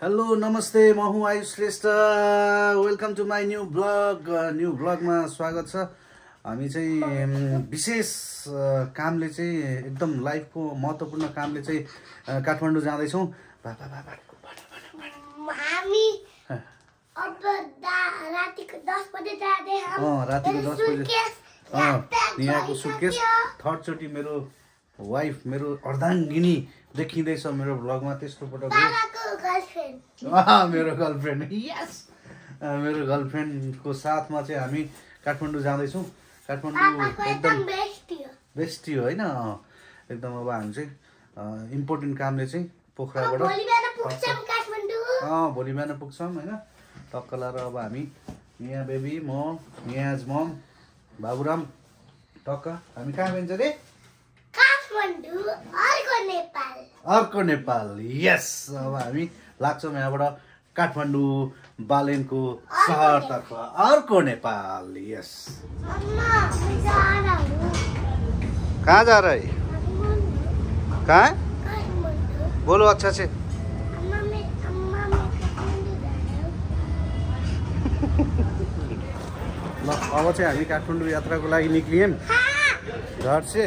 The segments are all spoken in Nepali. हेलो नमस्ते म हुँ Ayush Shrestha welcome to my new ब्लगमा स्वागत छ। हामी चाहिँ विशेष कामले चाहिँ एकदम लाइफको महत्त्वपूर्ण कामले चाहिँ काठमाडौँ जाँदै छौं। हामी अब रातिको 10 बजे जाँदै हौ। रातिको 10 बजे यहाँको सुटकेस थर्ड चोटी मेरो वाइफ मेरो अर्धाङ्गिनी देखिँदैछ मेरो ब्लगमा। त्यस्तो फोटो मेरो गर्लफ्रेन्ड मेरो गर्लफ्रेन्डको साथमा चाहिँ हामी काठमाडौँ जाँदैछौँ। काठमाडौँ एकदम बेस्टी हो होइन, एकदम अब हामी चाहिँ इम्पोर्टेन्ट कामले चाहिँ पोखराबाट भोलि बिहान पुग्छौँ होइन। टक्क लाएर अब हामी यहाँ बेबी म यहाँ मम बाबुराम टक्क हामी कहाँ गइन्छ रे? अर्को नेपाल। यस अब हामी लाग्छौँ यहाँबाट काठमाडौँ बालेनको सहरतर्फ अर्को नेपाल। यस कहाँ जा रहे? कहाँ बोलो अच्छा से। ल अब चाहिँ हामी काठमाडौँ यात्राको लागि निक्लियौँ घर से।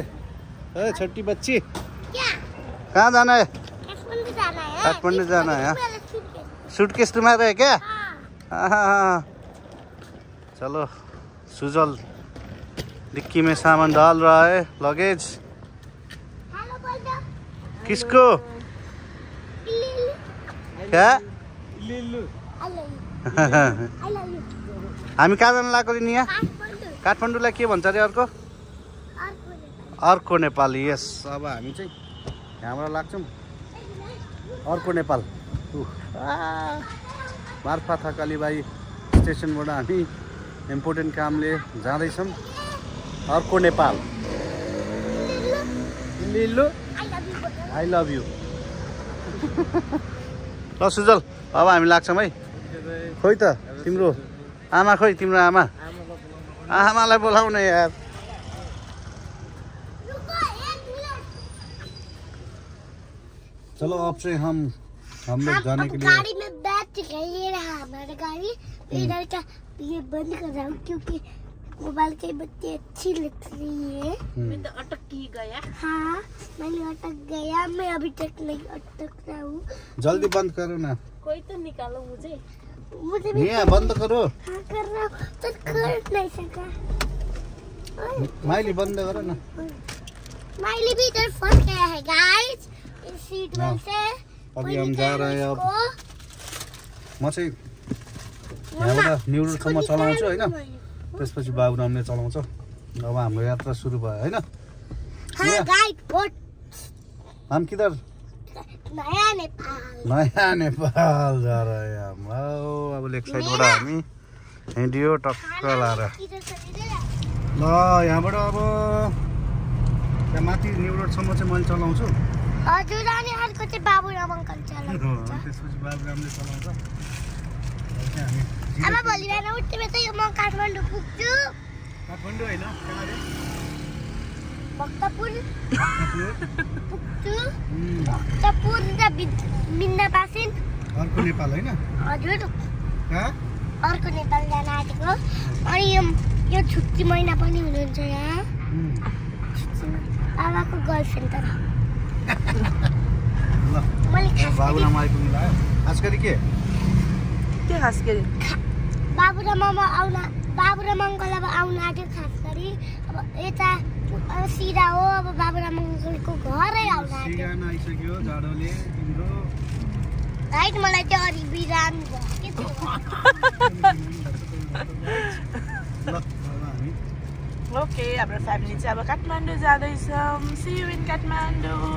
ए छोटी बच्ची कहाँ जाना है? काठमाडौँ जाना है। सूटकेस तुम्हारा है क्या? हाँ। चलो सुजल डिक्की में सामान डाल रहा है लगेज। किसको क्या? हामी कहाँ जान लागेको नि? यहाँ काठमाडौँलाई के भन्छ अरे? अर्को अर्को नेपाल। यस अब हामी चाहिँ यहाँबाट लाग्छौँ अर्को नेपाल। मार्फाथा कालीबाई स्टेसनबाट हामी इम्पोर्टेन्ट कामले जाँदैछौँ अर्को Nepal. Lillu I love you. ल सुजल अब हामी लाग्छौँ है। खोइ त तिम्रो आमा, खोइ तिम्रो आमा? आमालाई बोलाउने यार। चलो अब से हम लोग जाने के लिए गाड़ी में बैठ गए। ये रहा हमारा गाड़ी। इधर का ये बंद कर रहा हूँ क्योंकि मोबाइल की बत्ती अच्छी लग रही है। मैं तो अटक ही गया। हाँ मैं अटक गया। मैं अभी तक नहीं अटक रहा हूँ। जल्दी बंद करो ना। कोई तो निकालो मुझे। मुझे नहीं बंद करो। हाँ कर रहा हूँ तो कर नहीं सका। माइली बंद करो ना। माइली भी इधर फंस गया है गाइस सीट में से। अभी हम जा रहे हैं। अब म चाहिँ यहाँबाट न्युरोलसम्म चलाउँछु हैन, त्यसपछि बाबुरामले चलाउँछ। अब हाम्रो यात्रा सुरु भयो हैन। हां गाइड बोट हम किधर? नयाँ नेपाल। नयाँ नेपाल जा रहे हैं हम। अब लेफ्ट साइडबाट हामी हिँडियो टक्क लाएर। ल यहाँबाट अब त्यहाँ माथि न्युरोलसम्म चाहिँ मैले चलाउँछु। हजुर अनि अर्को चाहिँ बाबुराम अंकल चलाउँछ। त्यसपछि बाबुरामले चलाउँछ। अब भोलि बिहान उठ्ने बित्तिकै म काठमाडौँ पुग्छु। काठमाडौँ हैन कहाँ रे? भक्तपुर पुग्छु। भक्तपुर र बिन्दा बासिन अर्को नेपाल हैन? हजुर कहाँ? अर्को नेपाल जान आँटेको। अनि यो छुट्टी महिना पनि हुनुहुन्छ यहाँ बाबाको गर्लफ्रेन्ड तर। बाबुराम आइपुग्नु भयो। खासगरी के खासगरी बाबुराम अंकल अब आउनु आँट्यो। खासगरी अब यता सिधा हो। अब बाबुराम अंकलको घरै आउनु आइसक्यो जाडोले तिम्रो। राइट मलाई त्यो अरि बिराम भयो के थियो। ओके हाम्रो फ्यामिली चाहिँ अब काठमाडौँ जाँदैछौँ। See you in Kathmandu.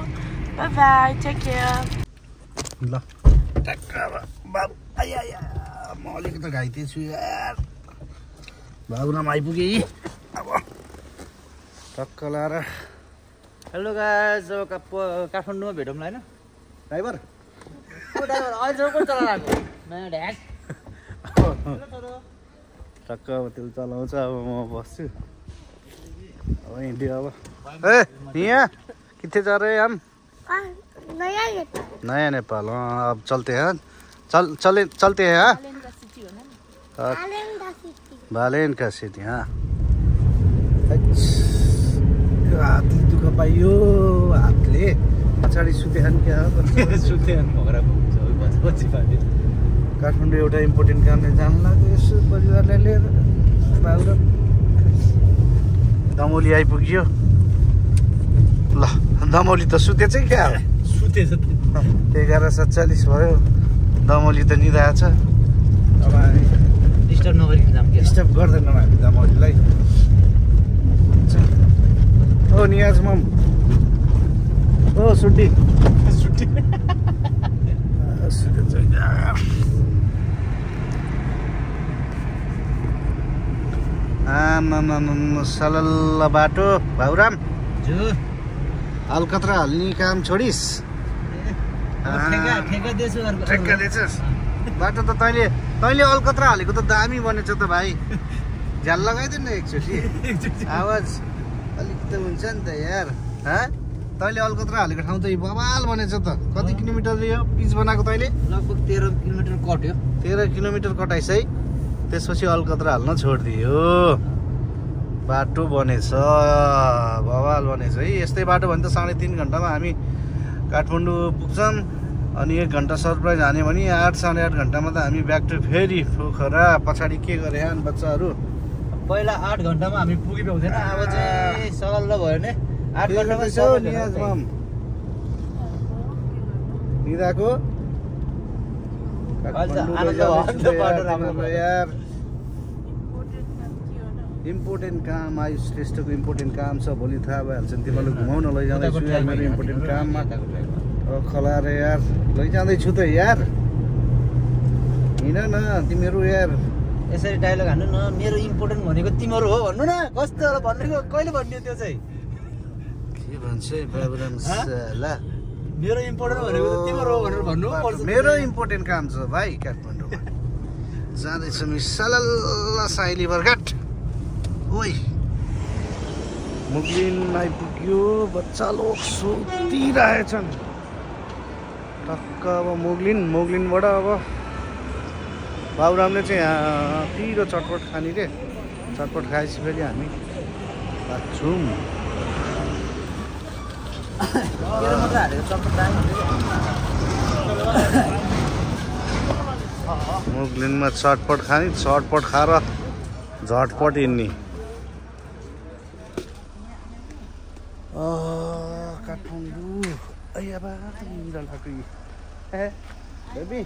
Bye bye take care. ल टक्का बाबु आया आया म अलिकति घाइते छु यार। बाबुराम आइपुगे अब टक्क लाएर। हेलो गाइस अब काठमाडौँमा भेटौँला हैन ड्राइभर? ड्राइभर अहिले को चलाएको नयाँ ढ्याक टक्क अब त्यो चलाउँछ। अब म बस्छु अब हिँड्यो। अब ए यहाँ किथे जा रहे हम? नया नेपाल। अब चलते हैं चलते हैं हाँ बालेन का सिटी हाँ आती तो कपायो आतले पचाड़ी सुतेहन क्या सुतेहन मगरा बुक सब बस बच्ची पाली काठमांडू योटा इम्पोर्टेन्ट काम है जान लाख इस परिवार ले ले बाउरा दामोली आई पुगियो ला दामोली तो सुते चाहिए क्या सुते सत्य तेरा सच्चा लिस्वायो दामोली तो नहीं दायचा अब डिस्टर्ब नोवर इंतजाम किया डिस्टर्ब कर देना मैं दामोली लाई Oh, Nia's mom. Oh, Sutti. Sutti. Salal bato, Bauram. Jo. Alcatra, alni kaam chodis. Theka desu. Theka desu. Bato to toile Alcatra ali ko to dami bane chota bhai. Jal lagai din na ekchoti. Awaz. अलिकता मुंचन तो यार हाँ ताईले ऑल कतरा अलिकता हम तो ये बाबाल बने चलता कती किलोमीटर लिया पीस बना को ताईले लगभग 13 किलोमीटर कट यो 13 किलोमीटर कट ऐसा ही तेज पची ऑल कतरा अलना छोड़ दियो बाटू बने सा बाबाल बने सा ये इस ते बाटू बंदा 3.5 घंटा में हमी काठमांडू पुक्सम अन्य घंटा सरप्राइज आने वाली 8-8.5 घंटा में तो हमी बैक टू फेरी खरा पछाड़ी के करें बच्चा रू पहला 8 घंटा में हमें पूरी पे होते हैं ना आवाज़ साल लग गया ने 8 घंटा में साल नियाज़ माम निदा को आनंद बाढ़ रहा है यार इम्पोर्टेन्ट काम आयुष श्रेष्ठ को इम्पोर्टेन्ट काम सब बोली था भाई संति मालूम घुमाओ ना लोग जाने इसलिए मेरे इम्पोर्टेन्ट काम मार खला रे यार लोग जाने छुट्टे यार इन्हें ना तिमेरु यार ऐसे डायलॉग आने ना मेरे इम्पोर्टेन्ट मनी को तीमरो हो बनू ना कॉस्ट वाला बनने को कोई ले बनने दिया सही क्या बनसे प्रॉब्लम्स ला मेरे इम्पोर्टेन्ट मनी को तीमरो हो बनू मेरे इम्पोर्टेन्ट काम जो भाई काठमांडू में ज़्यादा इसमें सलाला साइली बरगट वही मुगलिन नाइपुकियो बच्चा लोग सो तीरा है चंद टक्का वा मुगलिन बड़ा वा बाबू राम ने यहाँ तीरो चटपट खानी रे चटपट खाए फिर हमी बाथरूम मुगलिन में चटपट खानी चटपट खा र झटपट हिड़नी काठमाडौँ बेबी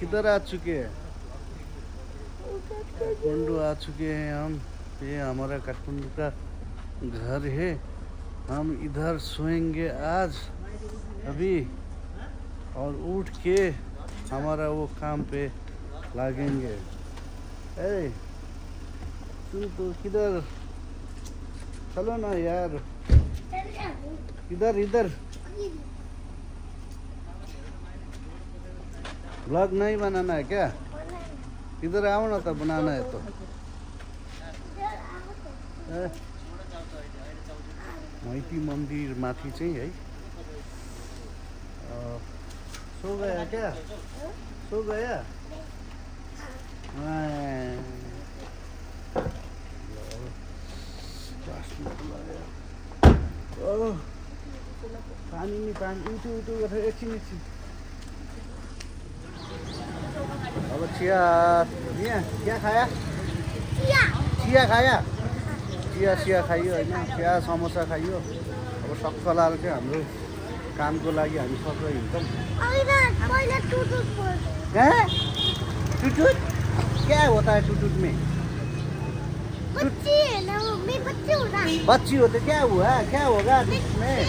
किधर आ चुके हैं काठमांडू आ चुके हैं हम ये हमारा काठमांडू का घर है हम इधर सोएंगे आज अभी और उठ के हमारा वो काम पे लगेंगे अरे तुम तो किधर चलो ना यार इधर इधर ब्लॉग नहीं बनाना है क्या इधर आओ ना तो बनाना है तो माइती मंदिर माथी चाहिए सो गया क्या सो गया पानी में पानी उठो उठो कर एक अब चिया चिया खाया चिया खाया चिया खाइयो है चिया समोसा खाइयो अब सक्छ लाल के हम लोग काम को लगी हम सब हिड़्छौं टुटुट क्या होता है टुटुट में बच्ची होते क्या होगा इसमें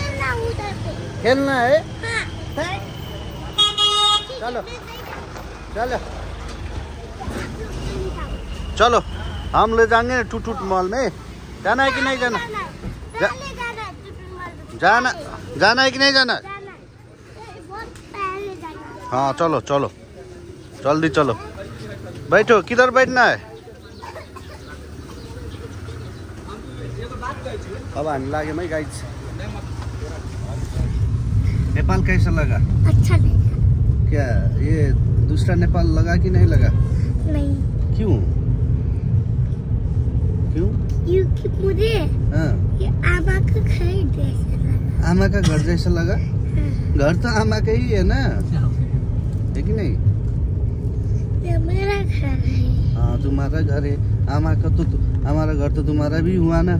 खेलना है चलो चलो चलो हम ले जाएंगे टूटूट मॉल में जाना है कि नहीं जाना जाना जाना है कि नहीं जाना हाँ चलो चलो जल्दी चलो बैठो किधर बैठना है अब हम लागे मैं गाइस नेपाल कैसा लगा? अच्छा लगा। क्या ये दूसरा नेपाल लगा कि नहीं लगा? नहीं। क्यों? क्यों? क्योंकि मुझे ये आमा का घर जैसा लगा। आमा का घर जैसा लगा? घर तो आमा का ही है ना, है कि नहीं? ये मेरा घर है। हाँ तुम्हारा घर है, आमा का तो हमारा घर तो तुम्हारा भी हुआ ना, है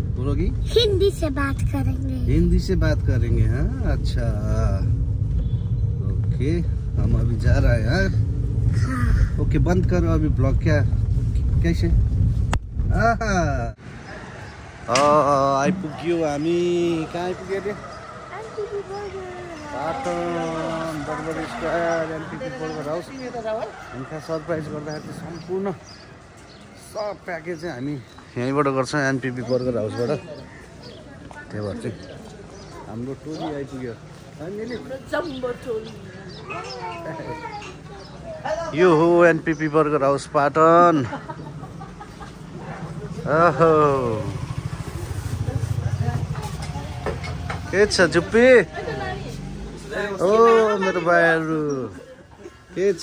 बोलोगी? हिंदी से बात करेंगे। हिंदी से बात करेंगे। हाँ अच्छा ओके, हम अभी जा रहे हैं। हाँ ओके बंद करो अभी ब्लॉग। क्या कैसे? आइपुग्यो हामी। कहाँ आइपुग्यो रे? Patan burger square NPP burger house. उनका सरप्राइज गर्दाखेरि सम्पूर्ण सब पैकेज चाहिँ हामी यहीँबाट गर्छौँ एनपीपी बर्गर हाउसबाट। त्यही भएर चाहिँ हाम्रो टोली आइपुग्यो। यो हो एनपीपी बर्गर हाउस पाटन। ओहो के छ जुप्पी? ओ मेरो भाइहरू के छ?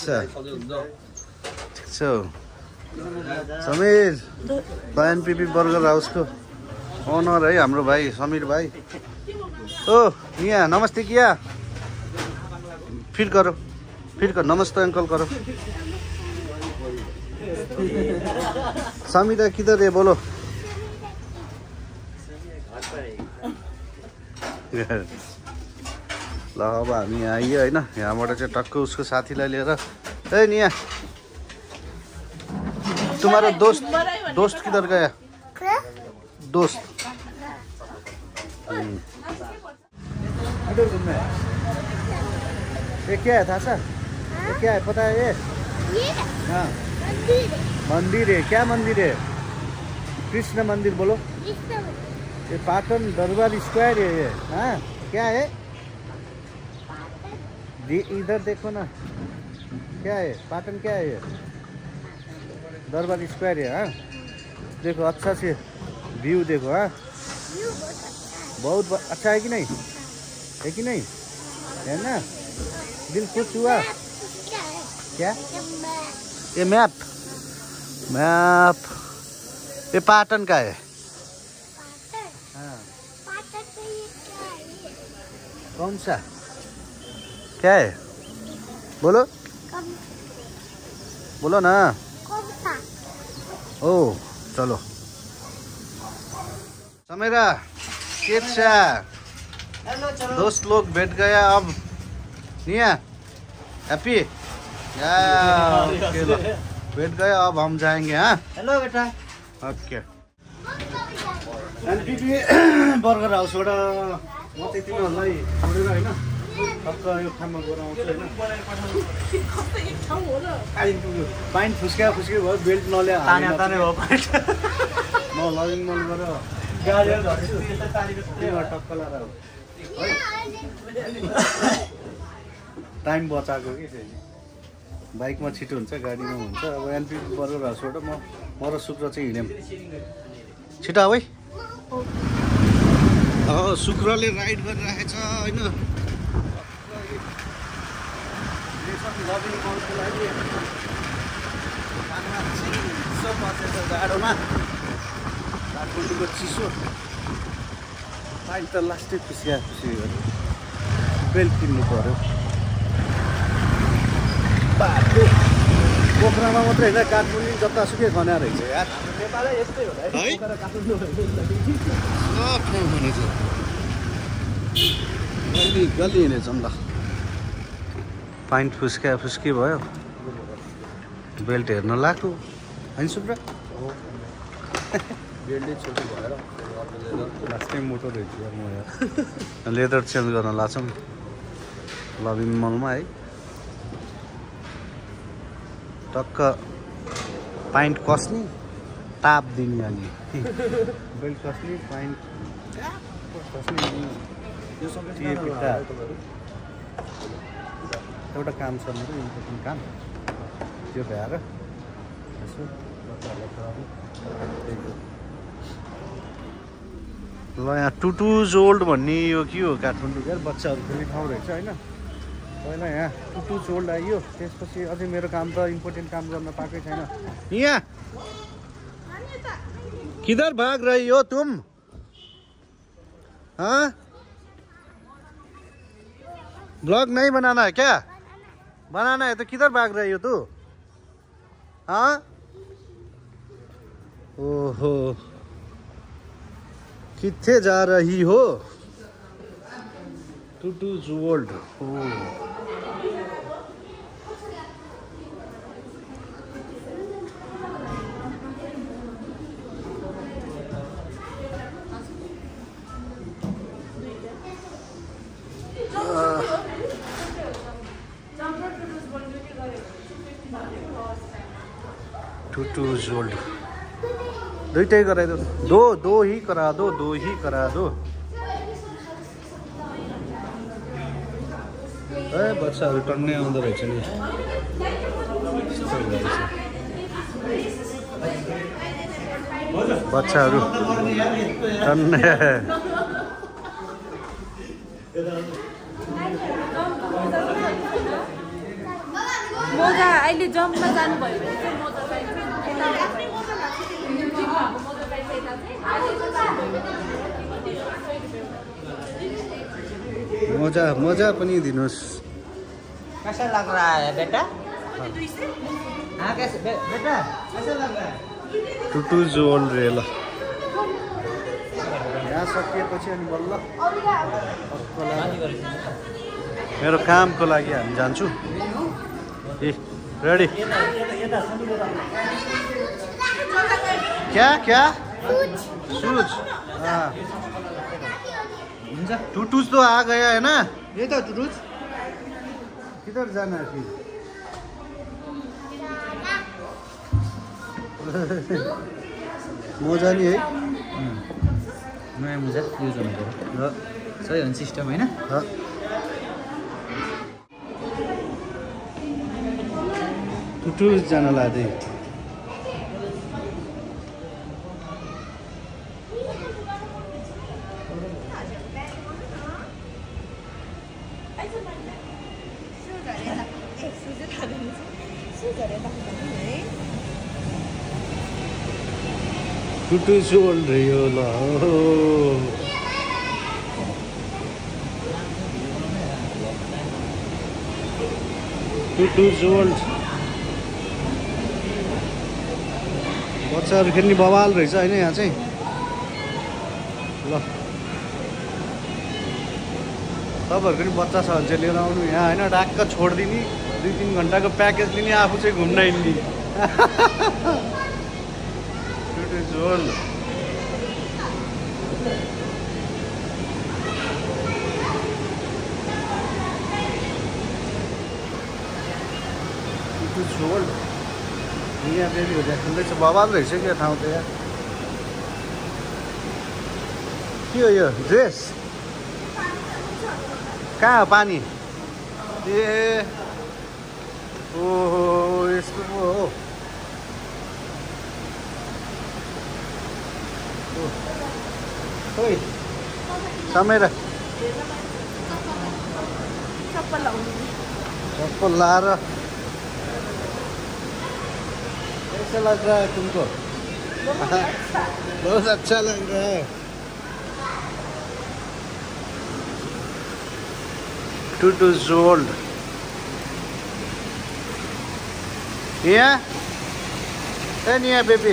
ठिक छ। समीर एनपीपी बर्गर हाउसको ओनर है हाम्रो भाइ समीर भाइ। ओ मिया नमस्ते। किया फिर करो, फिर करो नमस्ते अंकल करो। समीरा किधर है बोलो? ल अब हामी आइयो हैन, यहाँबाट चाहिँ टक्क उसको साथीलाई लिएर। ए निया तुम्हारा दोस्त दोस्त किधर गया? दोस्त ये क्या है? थासा ये क्या है पता है? ये हाँ मंदिर है। क्या मंदिर है? कृष्ण मंदिर बोलो। ये पाटन दरबार स्क्वायर है ये। हाँ क्या है? इधर देखो ना क्या है पाटन, क्या है ये? दरबार स्क्वायर है। हाँ देखो अच्छा से व्यू देखो। हाँ बहुत अच्छा है कि नहीं? है कि नहीं? है ना? दिल खुश हुआ? क्या ये मैप? मैप ये पाटन का है। हाँ कौन सा क्या है बोलो? बोलो ना। ओ चलो समीरा के चलो दोस्त लोग बैठ गया। अब निया हैप्पी या बैठ गया। अब हम जाएंगे। हाँ हेलो बेटा। ओके एनपीपी बर्गर हाउसबाट म चाहिँ तिमीहरूलाई छोडेर हैन पक्क यो खाना गराउँछु हैन। कतै एक ठाउँ हो र पाइन फुस्क्या फुस्क्यो भयो बेल्ट नले ताने ताने भयो पाइन। म लगिङ मन गर गाडी झर्छु यता तानेको त्यो टक्क लारा हो टाइम बचाएको के छैन। बाइकमा छिटो हुन्छ गाडीमा हुन्छ। अब एनपीपी बर्गर हाउसबाट म र शुक्र चाहिँ हिँड्यौँ। छिटो आऊ है। शुक्रले राइड गरिरहेछ हैन। लगिङ गर्नुको लागि खाना चिसो बसेछ जाडोमा काठमाडौँको चिसो। पाइन त लास्टै खुसी खुसी हो। बेल्ट किन्नु पऱ्यो। बाटो पोखरामा मात्रै होइन काठमाडौँ जतासुकै गना रहेछ यार। नेपालै यस्तै होला है। काठमाडौँ सब ठाउँ हुनेछ। गल्ली गल्ली हिँडेछौँ ल। पाइन्ट फुस्क्या फुस्की भयो। बेल्ट हेर्न लाग्यो हैन सुब्रा? बेल्टै छोटो भएर लास्ट टाइम मोटो रहेछ यार म यार। लेदर चेन्ज गर्न लाग्छौँ। लभिङ मलमा है टक्क पाइन्ट कस्नी ताप दिने अनि बेल कस्नी पाइन्ट कस्नी यो सबै एउटा एउटा काम छ मेरो इम्पोर्टेन्ट काम त्यो भएर यसो ल यहाँ टुटुज ओल्ड भन्ने यो के हो काठमाडौँ यार बच्चाहरु खेल्ने ठाउँ रहेछ हैन पहिला यहाँ टुटुज ओल्ड आयो त्यसपछि अझै मेरो काम त इम्पोर्टेन्ट काम गर्न पाकै छैन यहाँ किधर भाग रही हो तुम हां ब्लॉग नहीं बनाना है क्या बनाना है तो किधर भाग रही हो तू हां ओहो किथे जा रही हो टुटुज वर्ल्ड टुटुज वर्ल्ड दुईटै गराइदो दो दो ही करा दो ए बच्चाहरु टन्नै आउँदो रहेछ नि बच्चाहरु टन्नै मोगा अहिले जम्पमा जानु भयो भने चाहिँ मोगा चाहिँ मजा मजा पनि दिनुस् कैसा लग रहा है बेटा हां कैसे बेटा कैसा लग रहा है टुटुज वर्ल्ड रेला यहाँ सकिएपछि अनि बल्ल मेरो कामको लागि हामी जान्छु ए रेडी क्या क्या सूज हां टुटुज तो आ गया है ना ये तो टुटुज किधर जाना है फिर मजा नहीं है मैं मजा यूज करना है सही ऑन सिस्टम है ना हां टुटुज जाना ला दे टुटुज वर्ल्ड यो ल टुटुज वर्ल्ड बच्चाहरु खेल्ने बवाल रहेछ हैन यहाँ चाहिँ ल तपाईँहरुको नि बच्चा छ भने चाहिँ लिएर आउनु यहाँ हैन डाक्क छोड्दिनी 2-3 घण्टाको प्याकेज लिने आफू चाहिँ घुम्न हिँड्ने टुटुज वर्ल्ड टुटुज वर्ल्ड यहाँ बेबी हो जान्छ बवाल रहेछ क्या ठाउँ त यहाँ के हो यो ड्रेस कहाँ हो पानी ए ओहो यस्तो पो हो ओइ समेर चप्पल लाएर कैसा लग रहा है तुमको बहुत अच्छा लग रहा है Tutu's World Yeah? Hey, Nia, baby.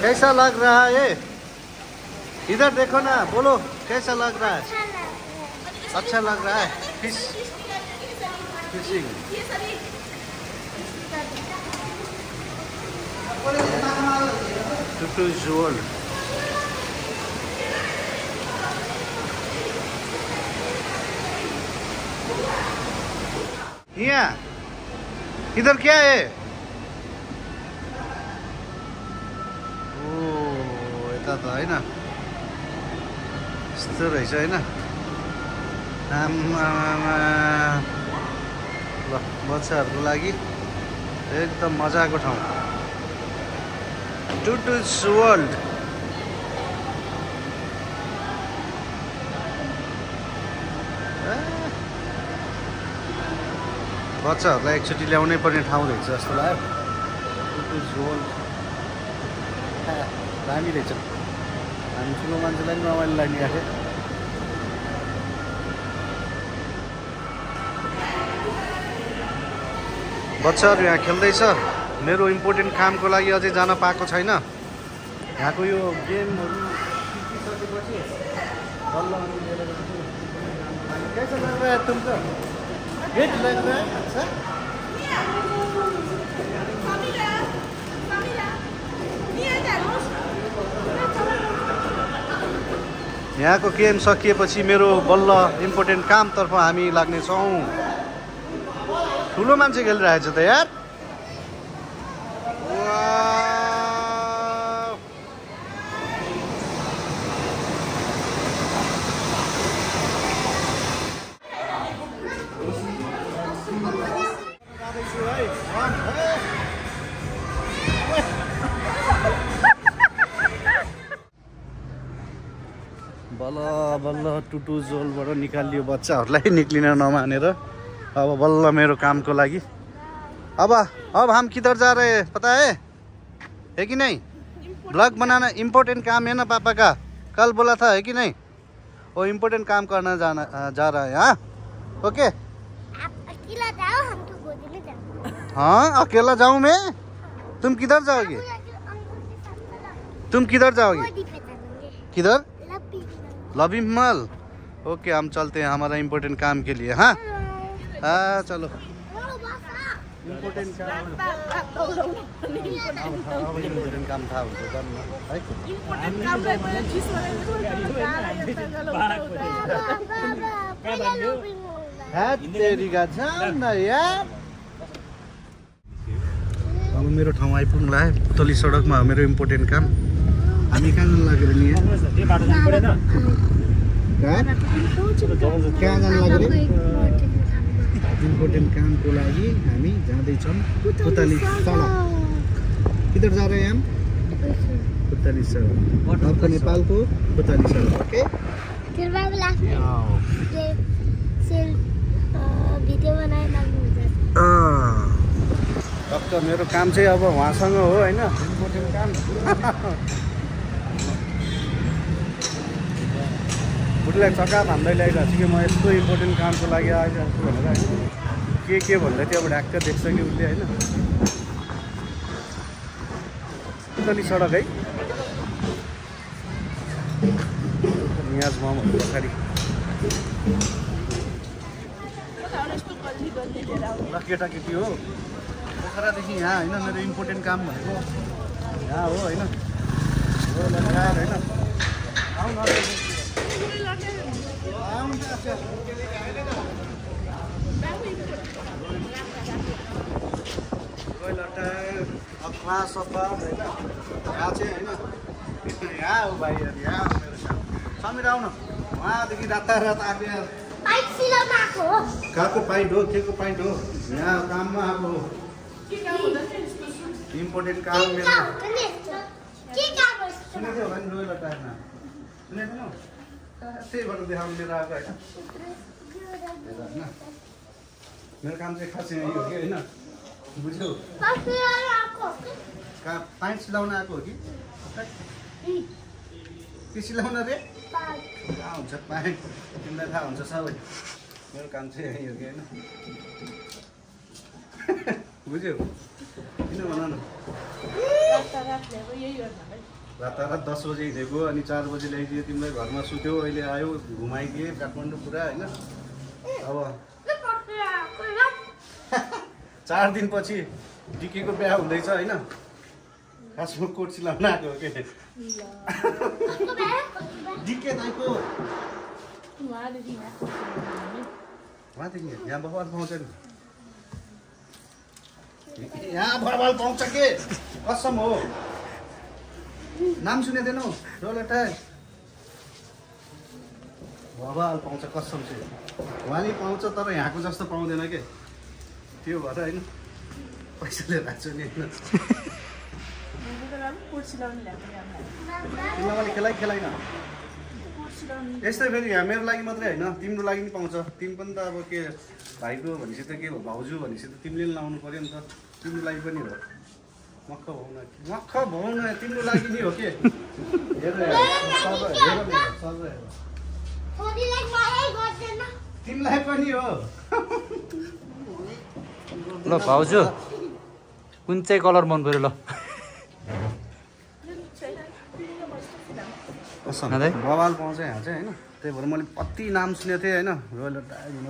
कैसा लग रहा है इधर देखो ना बोलो कैसा लग रहा है अच्छा लग रहा है फिश फिशिंग टुटुज वर्ल्ड यहाँ इधर क्या है? ओ यता त हैन यस्तो रहेछ हैन। ल बच्चाहरुको लागि एकदम मजाको ठाउँ टुटुस वर्ल्ड। बच्चाहरुलाई एकचोटी ल्याउनै पर्ने ठाउँ रहेछ जस्तो लाग्यो टुटुस वर्ल्ड। दामी रहेछ, हामी ठुलो मान्छेलाई पनि रमाइलो लागिरहेको थियो। बच्चाहरु यहाँ खेल्दैछ। मेरो इम्पोर्टेन्ट कामको लागि अझै जान पाएको छैन। यहाँको यो गेमहरु सिकिसकेपछि बल्ल अनि लिएर कैसा लग रहा है तुमको? वेट लग रहा है सर? यहाँको गेम सकिएपछि मेरो बल्ल इम्पोर्टेन्ट कामतर्फ हामी लाग्ने छौं। ठुलो मान्छे खेलिरहेछ त यार। बल्ल बल्ल टुटुस वर्ल्डबाट निकालियो बच्चाहरूलाई निक्लिन नमानेर। अब बल्ल मेरो कामको लागि। अब हम किधर जा रहे हैं पता है कि नहीं? ब्लॉग बनाना इम्पोर्टेंट काम है ना पापा का, कल बोला था है कि नहीं? वो इम्पोर्टेंट काम करना जाना जा रहा है। हाँ ओके। आप अकेला जाओ, हम तो गोदी में जाओ। हाँ अकेला जाऊँ मैं? तुम किधर जाओगे? तुम किधर जाओगे? किधर? लवी मल। ओके हम चलते हैं हमारा इम्पोर्टेंट काम के लिए। हाँ हाँ चलो। इम्पोर्टेन्ट काम था अब मेरो ठाउँ आइपुग्ला है पुतली सडकमा। मेरो इम्पोर्टेन्ट काम हामी कहाँ जान लाग्यो नि? कहाँ जान लाग्यो? इम्पोर्टेन्ट काम को लागि हामी जाँदैछौँ पुतलिसडक। किधर जा रहे हैं हम? पुतलिसडक। आपको नेपालको पुतलिसडक। ओके डक्टर, मेरो काम चाहिँ अब वहाँसँग हो होइन? इम्पोर्टेन्ट काम। बुढीलाई चक्का भन्दै ल्याइरहेको छु कि म यस्तो इम्पोर्टेन्ट कामको लागि आइरहेको छु भनेर होइन? के भन्दै थियो अब ढ्याक्क देख्छ कि उसले होइन? पुतली सडक है नियाज मामा पछाडि। ल केटाकेटी हो पोखरादेखि यहाँ होइन? मेरो इम्पोर्टेन्ट काम भनेको यहाँ हो होइन? होइन रोयल अटायर अथवा सफा होइन? यहाँ चाहिँ होइन? यहाँ हो भाइ यहाँ मेरो काम। समीर आउन उहाँदेखि रातारात आएको यार। पाइप सिलाउन आएको हो? काको पाइन्ट हो? केको पाइन्ट हो? यहाँ काममा आएको हो। के काम हुँदैन यस्तो इम्पोर्टेन्ट काम मेरो। के काम गर्छ? सुनेको हो भने रोयल अटायरमा सुनेको न? त्यही भएर देखाउनु लिएर आएको होइन? मेरो काम चाहिँ खासै यही हो कि होइन? बुझ्यौ? पाइप सिलाउन आएको हो कि? के सिलाउन रे? कहाँ हुन्छ पाइप? तिमीलाई थाहा हुन्छ सबै। मेरो काम चाहिँ यही हो कि होइन? बुझ्यौ? किन भन न? रातारात 10 बजे हिँडेको अनि 4 बजे ल्याइदियो। तिमीलाई घरमा सुत्यो, अहिले आयो, घुमाइदिए काठमाडौँ पुरा होइन? अब 4 दिनपछि डिकेको बिहा हुँदैछ होइन? खासमा कोट सिलाउन आएको हो के? डिके दाइको Yes, I am like Madre, Tim Lagging Ponza, Tim Panda, Boke, Lido, and Sita Gave, Bauzu, and Sita Timlin Lawn for him, Tim Lagging Vanilla. Macabona, Tim Lagging you, okay? Tim Lagging you. No, Bauzu. Couldn't take all our Monburilla. Royal Ponce, they were only Patti Nam Sunete, Royal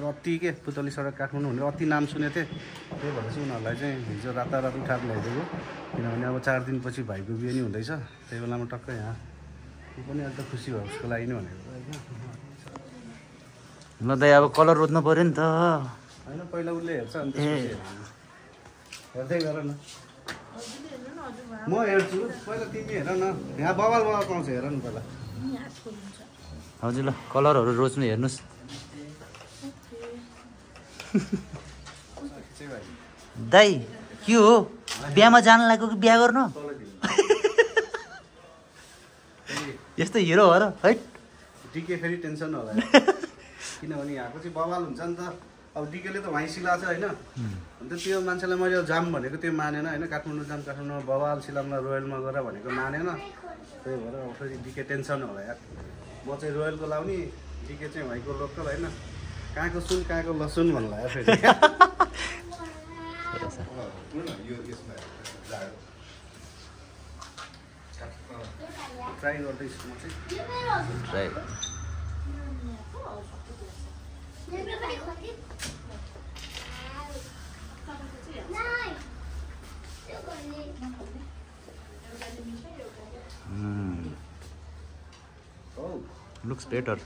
Rotti, Putalisadak, Rotti Nam Sunete. They were soon a legend, it's a rather of tablet. You know, never charged in Pussy by Gubian, they will not talk. Only at the Pussy of Scalino. No, they have a color with no parenta. I know Pilo lives and they are. More air to the How do you color or rosemary? No, die. You be a majan like a beaver. No, yes, the hero, right? DK very tension. You know, only I could see Bawal and Santa. I'll dig a little icy glass. I know the field Mansalamoyo Jam, but negative manana and a Kathmandu Jam Katano, Bawal, Silama, Royal Magara, and a manana. They were already decadent son of that. What's a royal colony? Decadent, I go local. I know Kakosun, Kako Lasun, one laugh. Try all this. Try. Looks better.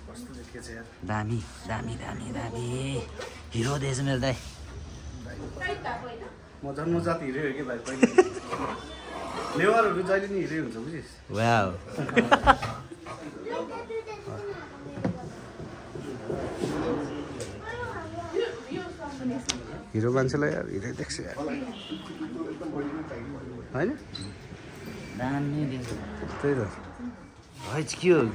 Dami, Dami, Dami, Dami. Hero days will die. Wow. Hero Bansalaya, it takes it. Why it's cute.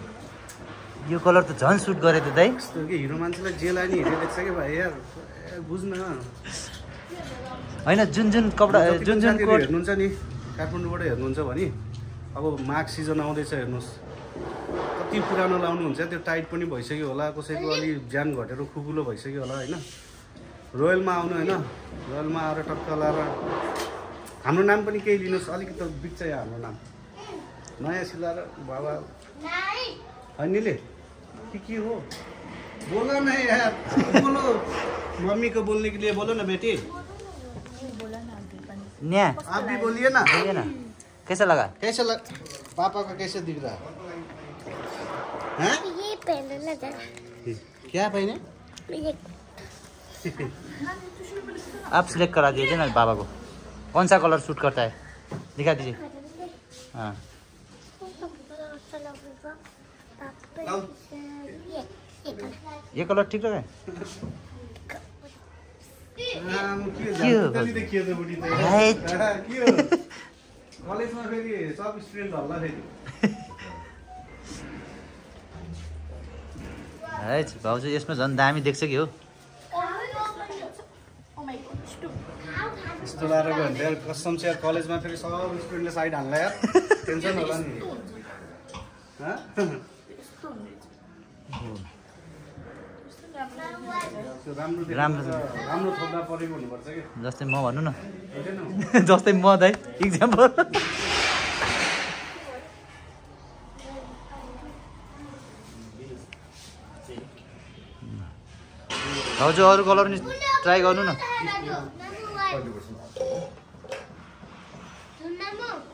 You color the John suit got it today? Hero Bansala jail, I need it. I know Junjun Cobra, Junjun Cobra, Nunzani, Captain Water, Nunzavani. Our Max is on all this. You put on a lounge at the tight pony boy, say you like Jan got a cubulo by say you like. Royal Mount, Royal Mara Takalara. I'm not a company cage in a solid big say. Naya Silara, Baba. I need it. Kiki ho. Bola may have Bolo. Mommy Kabulnik de Bolona Betty. Yeah, Abi Boliana. Kesalaga. Kesala Papa Kesha Dida. Huh? Ye pen another. Kya pen? आप सिलेक्ट करा दीजिए ना बाबा को कौन सा कलर सूट करता है दिखा दीजिए हां ये कलर ठीक लग रहा है कॉलेज में फेरि सब स्टुडेन्ट हल्ला फेरि हैज बाबुजी यसमा झन् दामी देख्छ कि हो There custom share college my face all spring side and layer. Tension of money. Huh? Just a more, no, no. Just a more, eh? Example. How's your color? Try go, no.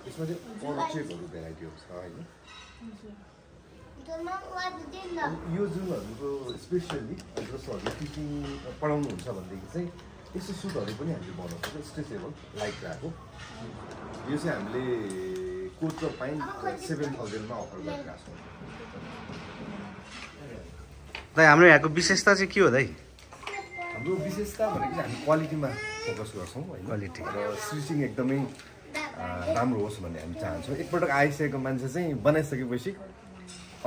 It's not a cheap idea of यो जुनहरुको स्पेशली जसहरुले टिचिङ पढाउनु हुन्छ भन्देखि चाहिँ यस्तो सुटहरु पनि हामीले बनाउँछौँ स्ट्रेचेबल लाइक राको यो चाहिँ हामीले कोट र पाइन 7000 मा अफर गरेका छौँ। दाइ हाम्रो यहाँको विशेषता चाहिँ के हो दाइ? हाम्रो विशेषता भनेको चाहिँ हामी क्वालिटीमा फोकस गर्छौँ हैन, क्वालिटी र स्टिचिङ एकदमै राम्रो होस् भन्ने हामी चाहन्छौँ। एकपटक आइसकेको मान्छे चाहिँ बनाइसकेपछि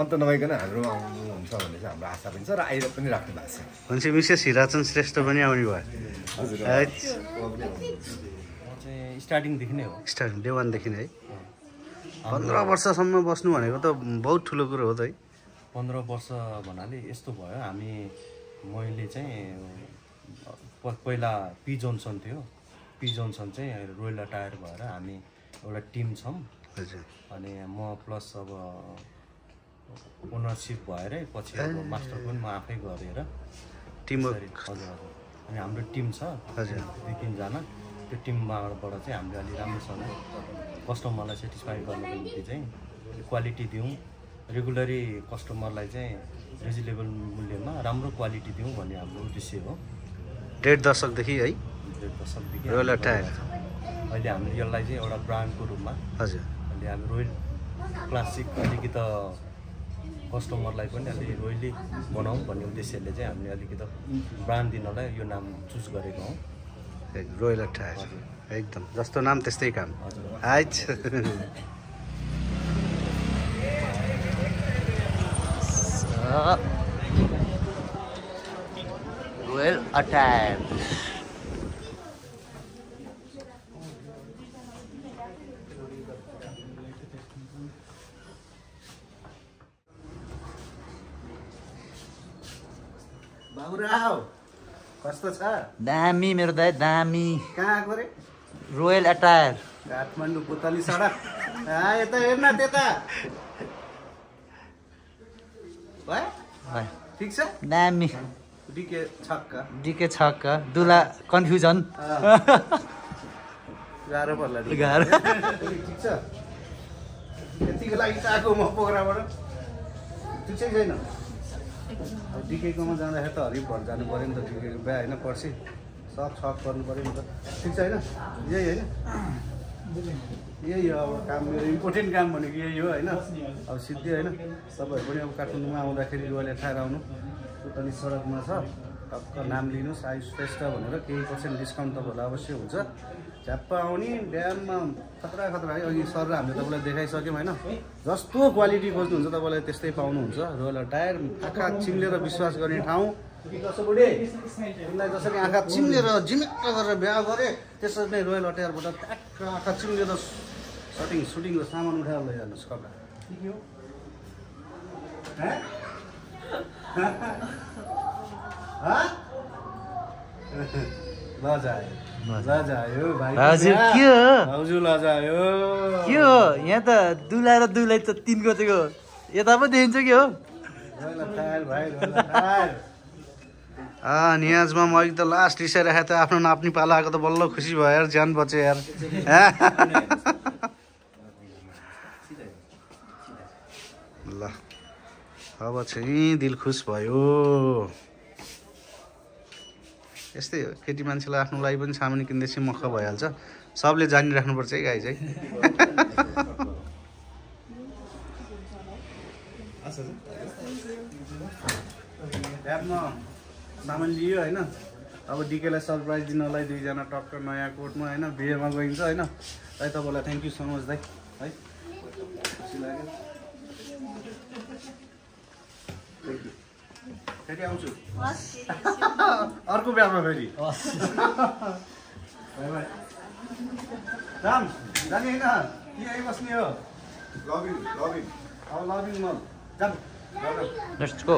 अन्त नभइकन हाम्रो आउनुहुन्छ भन्ने चाहिँ हाम्रो आशा पनि छ र आएर पनि राख्नु भएको छ। हुन्छ, विशेष हिराचन श्रेष्ठ पनि आउने भयो। हजुर, म चाहिँ स्टार्टिङदेखि नै हो, स्टार्टिङ डे वानदेखि नै है। 15 वर्षसम्म बस्नु भनेको त बहुत ठुलो कुरो हो त है। 15 वर्ष भन्नाले यस्तो भयो, मैले चाहिँ पहिला पी जोनसन थियो, पी जोनसन चाहिँ रोयल अटायर भएर हामी एउटा टिम छौँ। हजुर, अनि म प्लस अब ओनरसिप भएर पछि मास्टर पनि म आफै गरेर टिम। हजुर, अनि हाम्रो टिम छ 2-3 जना, त्यो टिमबाट चाहिँ हामीले अलि राम्रोसँग कस्टमरलाई सेटिस्फाई गर्नको निम्ति चाहिँ क्वालिटी दिउँ, रेगुलरी कस्टमरलाई चाहिँ रिजनेबल मूल्यमा राम्रो क्वालिटी दिउँ भन्ने हाम्रो उद्देश्य हो। 1.5 दशकदेखि है, 1.5 दशकदेखि रोयल अटायर अहिले हामीले यसलाई चाहिँ एउटा ब्रान्डको रूपमा। हजुर, अहिले हामी रोयल क्लासिक अलिकति कस्टमरलाई पनि अलिक रोयली बनाऊँ भन्ने उद्देश्यले चाहिँ हामीले अलिकति ब्रान्ड दिनलाई यो नाम चुज गरेको हौँ, रोयल अटायर। एकदम जस्तो नाम त्यस्तै काम। आइज रोयल अटायर बाबुराव कस्तो छ? दामी मेरो दाइ, दामी। कहाँ गरे? Royal attire Kathmandu Putalisadak. यता हेर्न त्यता ठिक छ? दामी। डिके छक्क, डिके छक्क, दुला कन्फ्युजन गाह्रो पर्ला, गाह्रो। ठिक छ, यतिको लागि त आएको म पोखराबाट। ठिक छैन अब डिकेकोमा जाँदाखेरि त हरिभर जानु पऱ्यो नि त, डिकेको बिहा होइन, पर्सि सब छक गर्नु पऱ्यो नि त। ठिक छ, होइन यही होइन, यही हो अब काम। मेरो इम्पोर्टेन्ट काम भनेको यही हो होइन, अब सिद्धि होइन। तपाईँहरू पनि अब काठमाडौँमा आउँदाखेरि रोयल अटायर आउनु, पुतली सडकमा छ, टक्क नाम लिनुहोस् आयुष श्रेष्ठ भनेर, केही पर्सेन्ट डिस्काउन्ट तपाईँहरूलाई अवश्य हुन्छ। झ्याप्प आउने ड्याममा खतरा खतरा है। अघि सर हामीले तपाईँलाई देखाइसक्यौँ होइन, जस्तो क्वालिटी खोज्नुहुन्छ तपाईँलाई त्यस्तै पाउनुहुन्छ। रोयल अटायर आँखा चिम्लेर विश्वास गर्ने ठाउँ। उनलाई जसरी आँखा चिम्लेर झिमिक्क गरेर बिहा गरे, त्यसरी नै रोयल अटायरबाट ट्याक्क आँखा चिम्लेर सटिङ सुटिङको सामान उठाएर लैजानुहोस् कपडा। यहाँ त दुला र दुलै त तिनको चाहिँ यता पो देखिन्छ कि हो। नियाजमा म अघि त लास्ट रिसाइरहेको थिएँ, आफ्नो नाप्ने पाला आएको त बल्ल खुसी भयो यार, ज्यान बच्यो यार। ल अब चाहिँ दिल खुस भयो। यस्तै हो, केटी मान्छेलाई आफ्नो लागि पनि सामान किन्दैछ मख भइहाल्छ। सबले जानिराख्नुपर्छ है गाई चाहिँ। ड्याममा सामान लियो होइन, अब डिकेलाई सरप्राइज दिनलाई 2 जना टक्क नयाँ कोटमा होइन बिहेमा गइन्छ होइन। दाइ तपाईँलाई थ्याङ्क यू सो मच दाइ, है खुसी लाग्यो। फेरि आउँछु अर्को बिहामा फेरि। राम जाने होइन, कि आइबस्ने हो। लभिङ लभिङ अब लभिङ मल जाम लेट्स गो।